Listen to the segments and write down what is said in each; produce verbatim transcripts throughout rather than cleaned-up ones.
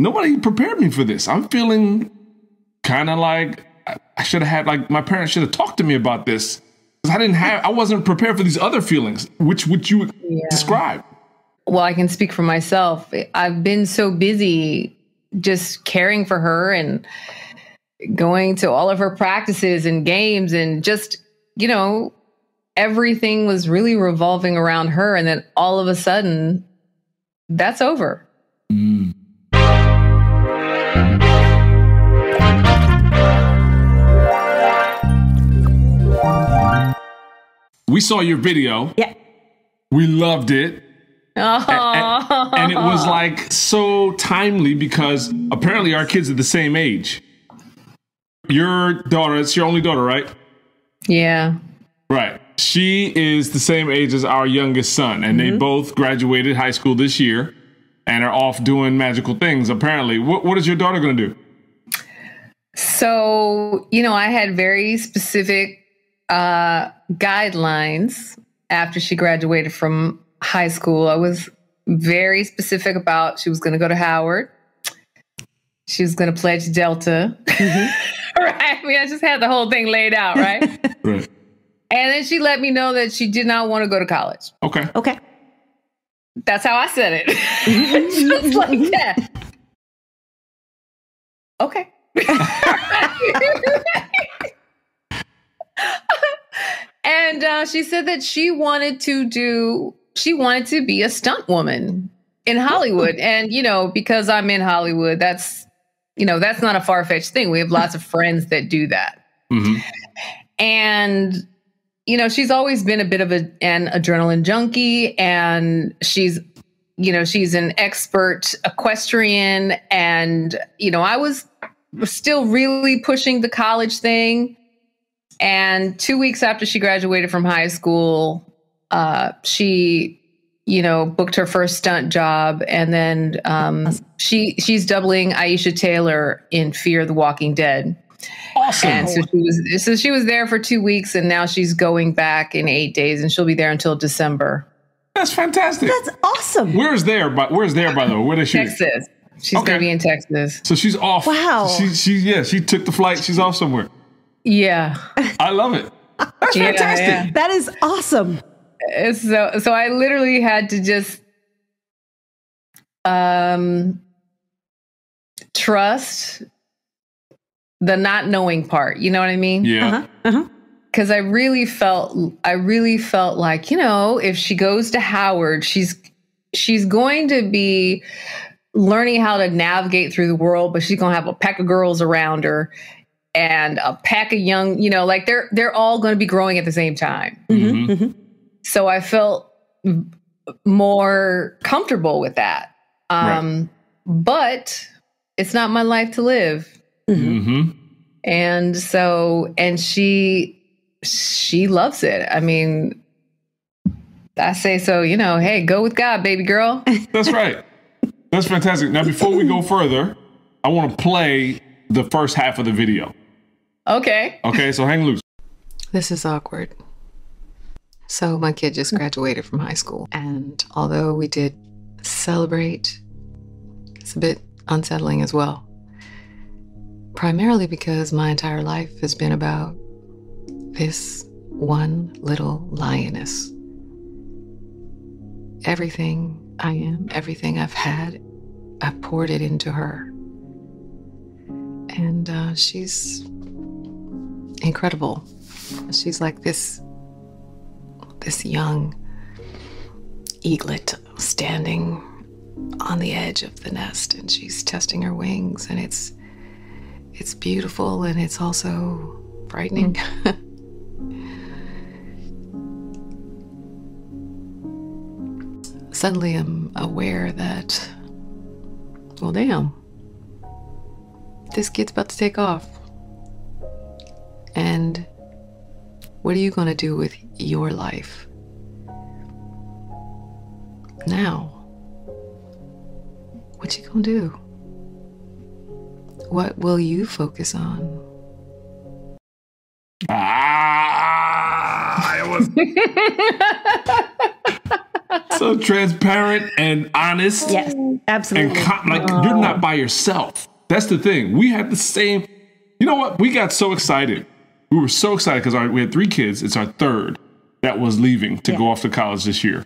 nobody prepared me for this. I'm feeling kind of like I should have had, like my parents should have talked to me about this, because I didn't have, I wasn't prepared for these other feelings, which which you yeah. described. Well, I can speak for myself. I've been so busy just caring for her and going to all of her practices and games and just, you know, everything was really revolving around her. And then all of a sudden, that's over. Mm. We saw your video. Yeah. We loved it. Oh. And, and it was like so timely because apparently our kids are the same age. Your daughter, it's your only daughter, right? Yeah. Right. She is the same age as our youngest son, and mm-hmm. they both graduated high school this year and are off doing magical things, apparently. What, what is your daughter going to do? So, you know, I had very specific uh, guidelines after she graduated from high school. I was very specific about she was going to go to Howard. She was going to pledge to Delta. Mm-hmm. Right? I mean, I just had the whole thing laid out, right? Right. And then she let me know that she did not want to go to college. Okay. Okay. That's how I said it. Just like that. Okay. And uh, she said that she wanted to do, she wanted to be a stunt woman in Hollywood. And, you know, because I'm in Hollywood, that's, you know, that's not a far-fetched thing. We have lots of friends that do that. Mm-hmm. And, you know, she's always been a bit of a, an adrenaline junkie, and she's, you know, she's an expert equestrian. And, you know, I was still really pushing the college thing. And two weeks after she graduated from high school, uh, she, you know, booked her first stunt job. And then um, she she's doubling Aisha Taylor in Fear of the Walking Dead. Awesome. And so she was so she was there for two weeks, and now she's going back in eight days, and she'll be there until December. That's fantastic. That's awesome. Where's there? But where's there? By the way, where does she? Texas. She's okay. gonna be in Texas. So she's off. Wow. She she yeah. She took the flight. She's off somewhere. Yeah. I love it. That's yeah, fantastic. Yeah. That is awesome. So so I literally had to just um trust the not knowing part, you know what I mean? Yeah. Uh-huh. Because I really felt, I really felt like, you know, if she goes to Howard, she's, she's going to be learning how to navigate through the world, but she's going to have a pack of girls around her and a pack of young, you know, like they're, they're all going to be growing at the same time. Mm-hmm. Mm-hmm. So I felt more comfortable with that. Um, right. But it's not my life to live. Mm-hmm. And so, and she, she loves it. I mean, I say, so, you know, hey, go with God, baby girl. That's right. That's fantastic. Now, before we go further, I want to play the first half of the video. Okay. Okay. So hang loose. This is awkward. So my kid just graduated from high school, and although we did celebrate, it's a bit unsettling as well. Primarily because my entire life has been about this one little lioness. Everything I am, everything I've had, I've poured it into her. And uh, she's incredible. She's like this, this young eaglet standing on the edge of the nest, and she's testing her wings, and it's It's beautiful, and it's also frightening. Mm-hmm. Suddenly I'm aware that, well, damn, this kid's about to take off. And what are you going to do with your life now? What you going to do? What will you focus on? Ah, it was. So transparent and honest. Yes, absolutely. And con like oh. you're not by yourself. That's the thing. We had the same. You know what? We got so excited. We were so excited because we had three kids. It's our third that was leaving to yeah. go off to college this year.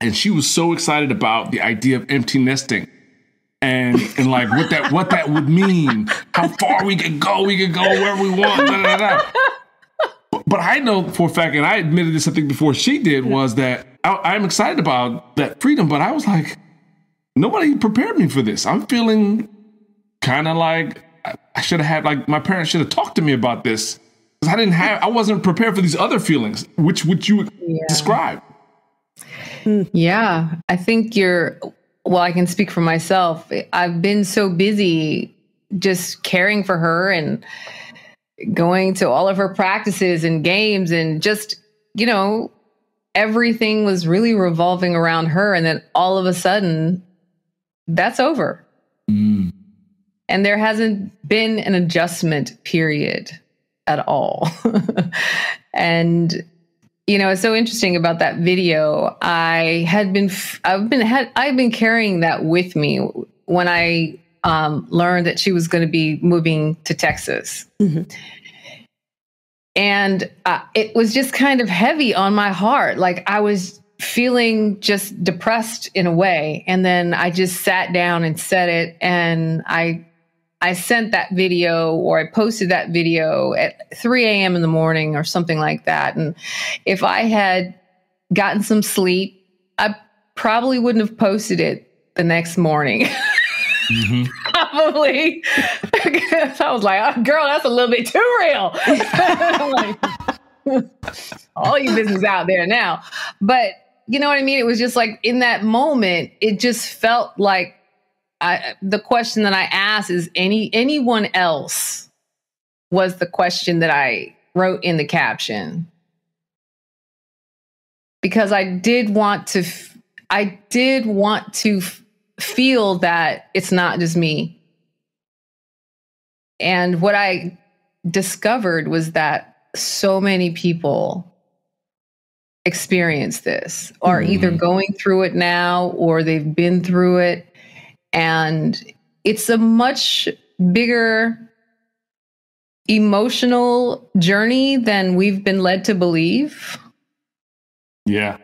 And she was so excited about the idea of empty nesting and, and like what that what that would mean, how far we could go, we could go where we want. Blah, blah, blah. But, but I know for a fact, and I admitted this, I think before she did, was that I, I'm excited about that freedom. But I was like, nobody prepared me for this. I'm feeling kind of like I should have had like my parents should have talked to me about this because I didn't have I wasn't prepared for these other feelings, which which you yeah. described. Yeah, I think you're, well, I can speak for myself. I've been so busy just caring for her and going to all of her practices and games and just, you know, everything was really revolving around her. And then all of a sudden, that's over. Mm. And there hasn't been an adjustment period at all. And you know, it's so interesting about that video. I had been, I've been, had, I've been carrying that with me when I um, learned that she was going to be moving to Texas. Mm-hmm. And uh, it was just kind of heavy on my heart. Like I was feeling just depressed in a way. And then I just sat down and said it. And I, I sent that video, or I posted that video at three A M in the morning or something like that. And if I had gotten some sleep, I probably wouldn't have posted it the next morning. Mm-hmm. Probably. I was like, oh, girl, that's a little bit too real. I'm like, all you business out there now. But you know what I mean? It was just like in that moment, it just felt like I, the question that I asked is any anyone else was the question that I wrote in the caption, because I did want to f I did want to f feel that it's not just me. And what I discovered was that so many people experience this, or mm-hmm. either going through it now or they've been through it. And it's a much bigger emotional journey than we've been led to believe. Yeah.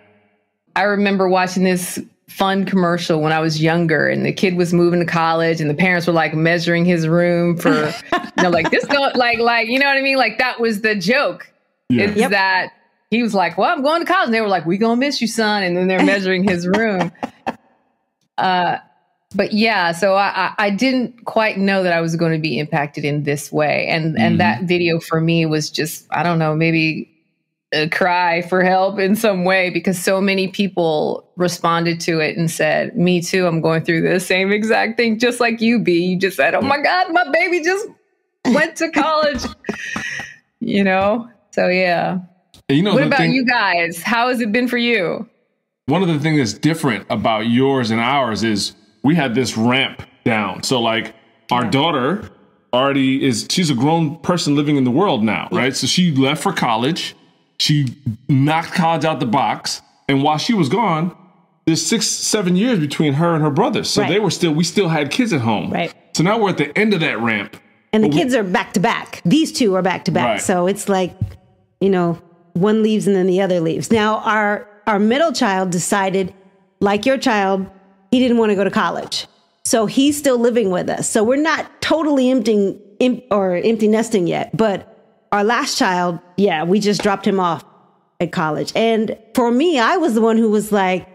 I remember watching this fun commercial when I was younger, and the kid was moving to college and the parents were like measuring his room for, you know, like this, don't, like, like, you know what I mean? Like that was the joke. Yeah. It's yep. that he was like, well, I'm going to college. And they were like, we gonna miss you, son. And then they're measuring his room. Uh, But yeah, so I, I didn't quite know that I was going to be impacted in this way. And, mm-hmm. and that video for me was just, I don't know, maybe a cry for help in some way, because so many people responded to it and said, me too, I'm going through the same exact thing, just like you, B. You just said, oh my God, my baby just went to college, you know? So yeah. You know, what about you guys? How has it been for you? One of the things that's different about yours and ours is we had this ramp down. So like our daughter already is, she's a grown person living in the world now, right? So she left for college. She knocked college out the box. And while she was gone, there's six, seven years between her and her brother. So right. they were still, we still had kids at home. Right. So now we're at the end of that ramp. And the but kids we, are back to back. These two are back to back. Right. So it's like, you know, one leaves and then the other leaves. Now our, our middle child decided, like your child, he didn't want to go to college. So he's still living with us. So we're not totally emptying em or empty nesting yet. But our last child, yeah, we just dropped him off at college. And for me, I was the one who was like,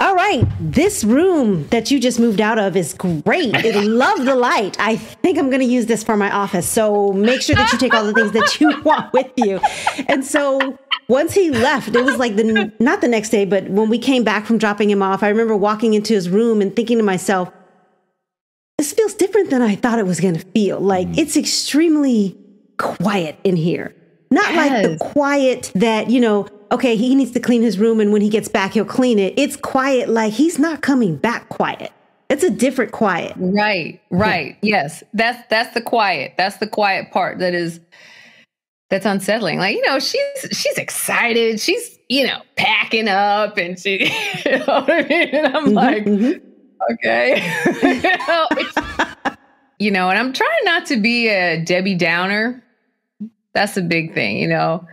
all right, this room that you just moved out of is great. I love the light. I think I'm going to use this for my office. So make sure that you take all the things that you want with you. And so once he left, it was like the, not the next day, but when we came back from dropping him off, I remember walking into his room and thinking to myself, this feels different than I thought it was going to feel. Like it's extremely quiet in here. Not yes. like the quiet that, you know, okay, he needs to clean his room, and when he gets back, he'll clean it. It's quiet, like he's not coming back quiet. It's a different quiet. Right, right. Yeah. Yes, that's that's the quiet. That's the quiet part that is, that's unsettling. Like, you know, she's she's excited. She's you know, packing up and she, you know what I mean? And I'm mm-hmm, like, mm-hmm. okay. you know, it's, you know, and I'm trying not to be a Debbie Downer. That's a big thing, you know.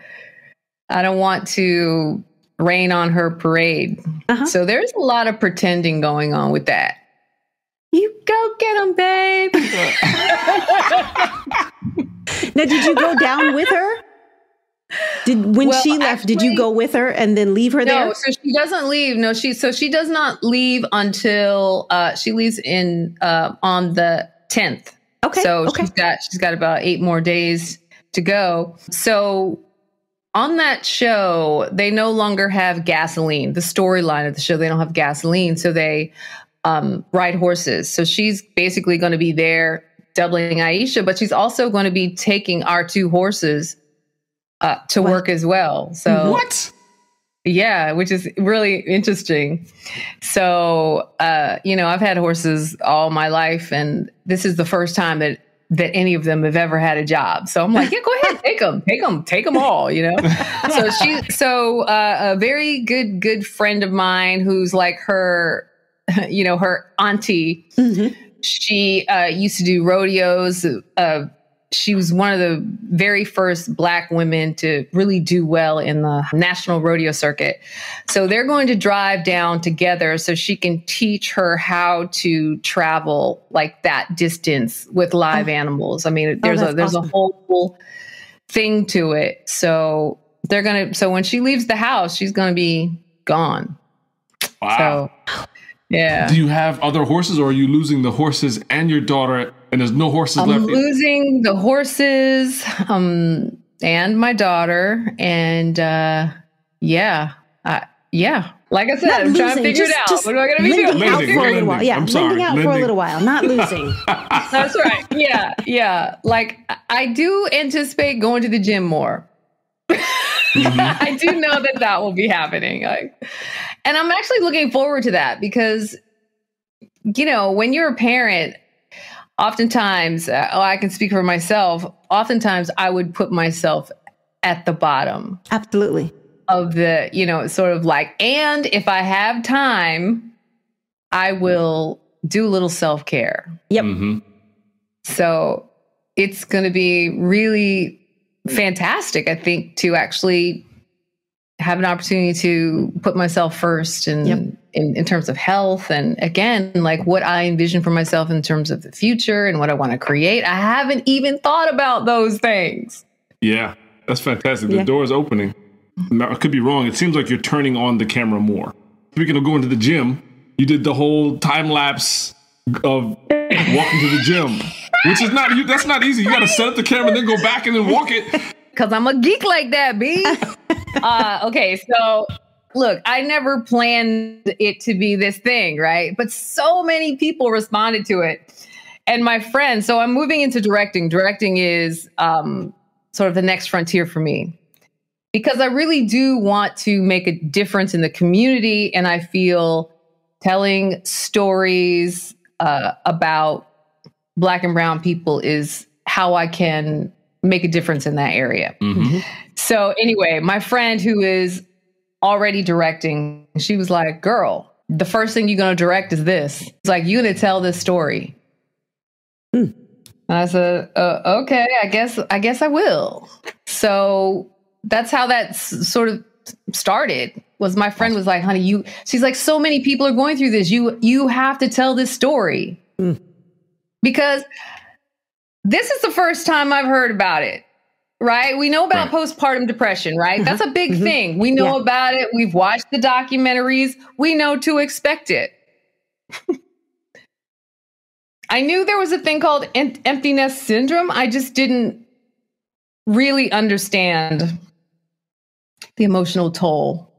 I don't want to rain on her parade. Uh-huh. So there's a lot of pretending going on with that. You go get them, babe. Now, did you go down with her? Did when well, she left, actually, did you go with her and then leave her no, there? No, so she doesn't leave. No, she so she does not leave until uh, she leaves in uh, on the tenth. Okay. So okay. she's got she's got about eight more days to go. So on that show, they no longer have gasoline. The storyline of the show, they don't have gasoline, so they um, ride horses. So she's basically going to be there doubling Aisha, but she's also going to be taking our two horses Uh, to what? work as well. So what? Yeah, which is really interesting. So, uh, you know, I've had horses all my life, and this is the first time that that any of them have ever had a job. So I'm like, yeah, go ahead, take them, take them, take them all. You know. so she, so uh, a very good good friend of mine, who's like her, you know, her auntie. Mm-hmm. She uh, used to do rodeos. Uh, She was one of the very first Black women to really do well in the national rodeo circuit. So they're going to drive down together so she can teach her how to travel like that distance with live oh. animals. I mean, there's oh, a there's awesome. a whole thing to it. So they're gonna. So when she leaves the house, she's gonna be gone. Wow. So, yeah. Do you have other horses, or are you losing the horses and your daughter? And there's no horses I'm left. I'm losing the horses um, and my daughter. And uh, yeah, uh, yeah. Like I said, not I'm losing, trying to figure just, it out. Just what am I going to be doing? Lending out for a little while. Yeah, I'm sorry, lending out lending. for a little while. Not losing. That's right. Yeah, yeah. Like I do anticipate going to the gym more. Mm-hmm. I do know that that will be happening. Like, and I'm actually looking forward to that because, you know, when you're a parent, oftentimes, uh, oh, I can speak for myself. Oftentimes, I would put myself at the bottom. Absolutely. Of the, you know, sort of like, and if I have time, I will do a little self-care. Yep. Mm-hmm. So it's going to be really fantastic, I think, to actually have an opportunity to put myself first and yep. in, in terms of health. And again, like what I envision for myself in terms of the future and what I want to create. I haven't even thought about those things. Yeah, that's fantastic. The yeah. door is opening. I could be wrong. It seems like you're turning on the camera more. Speaking of going to the gym, you did the whole time lapse of walking to the gym, which is not, you, that's not easy. You got to set up the camera and then go back and then walk it. Cause I'm a geek like that, B. Uh, okay, so look, I never planned it to be this thing, right? But so many people responded to it. And my friend, so I'm moving into directing. Directing is um, sort of the next frontier for me because I really do want to make a difference in the community. And I feel telling stories uh, about Black and brown people is how I can make a difference in that area. Mm-hmm. So anyway, my friend who is already directing, she was like, girl, the first thing you're going to direct is this. It's like, you're going to tell this story. Mm. I said, uh, okay, I guess, I guess I will. So that's how that sort of started. Was my friend was like, honey, you, she's like, so many people are going through this. You, you have to tell this story mm. because this is the first time I've heard about it, right? We know about right. postpartum depression, right? Mm-hmm. That's a big mm-hmm. thing. We know yeah. about it. We've watched the documentaries. We know to expect it. I knew there was a thing called em- empty nest syndrome. I just didn't really understand the emotional toll.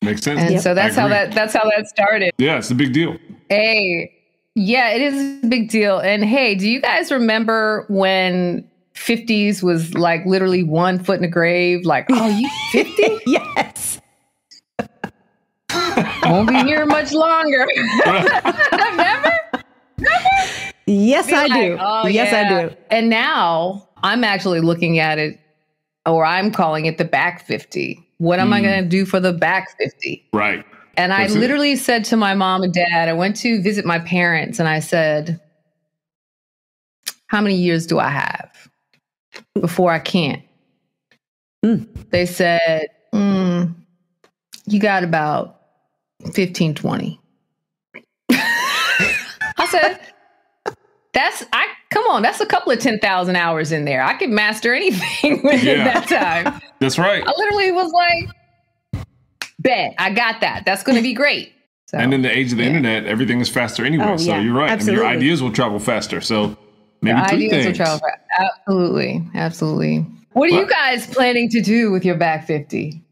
Makes sense. And yep. so that's how that that's how that started. Yeah, it's a big deal. Hey. Yeah, it is a big deal. And hey, do you guys remember when fifties was like literally one foot in the grave? Like, oh, you fifty? Yes. Won't be here much longer. Remember? Remember? Yes, be I like, do. Oh, yes, yeah. I do. And now I'm actually looking at it or I'm calling it the back fifty. What am mm. I going to do for the back fifty? Right. And That's I literally it. said to my mom and dad, I went to visit my parents and I said, how many years do I have before I can't? Mm. They said, mm, you got about fifteen, twenty. I said, that's, I, come on, that's a couple of ten thousand hours in there. I could master anything within yeah. that time. That's right. I literally was like, bet, I got that. That's going to be great. So, and in the age of the yeah. internet, everything is faster anyway. Oh, so yeah. you're right. I mean, your ideas will travel faster. So maybe your ideas things. will travel faster. Absolutely. Absolutely. What are well, you guys planning to do with your back fifty?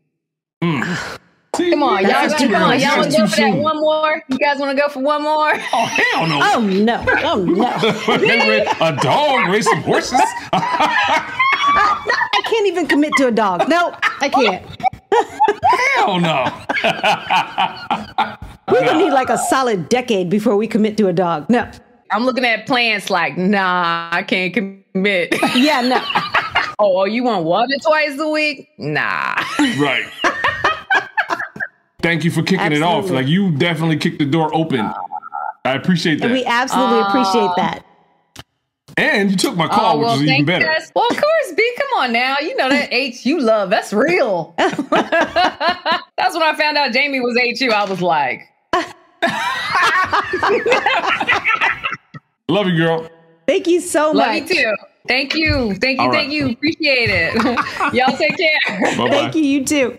Mm. See, come on, y'all! Come on, y'all! Want to go for that one more? You guys want to go for one more? Oh hell no! Oh no! Oh no! A dog racing horses? I, no, I can't even commit to a dog. No, I can't. Hell no! We're gonna need like a solid decade before we commit to a dog. No, I'm looking at plants like, nah, I can't commit. Yeah, no. Oh, you want water twice a week? Nah. Right. Thank you for kicking absolutely. it off. Like, you definitely kicked the door open. I appreciate that. And we absolutely uh, appreciate that. And you took my call, uh, well, which is even better. Guys. Well, of course, B, come on now. You know that H U love, that's real. That's when I found out Jamie was H U. I was like. Love you, girl. Thank you so love much. Love you, too. Thank you. Thank you. All thank right. you. Appreciate it. Y'all take care. Bye-bye. Thank you. You, too.